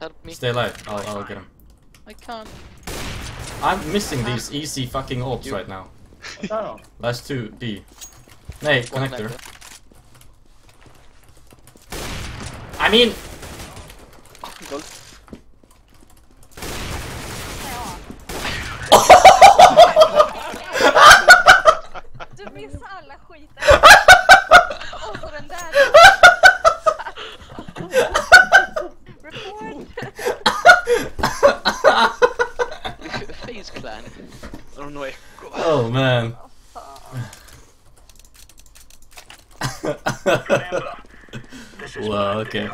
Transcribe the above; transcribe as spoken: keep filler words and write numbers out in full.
Help me. Stay alive. I'll, I'll get him. I can't. I'm missing these easy fucking orbs you. right now. Last two D. Nay, connector. I mean. Du minns alla skiten. Och den där. Report. Face clan. I don't know. Oh man. Wow, okay.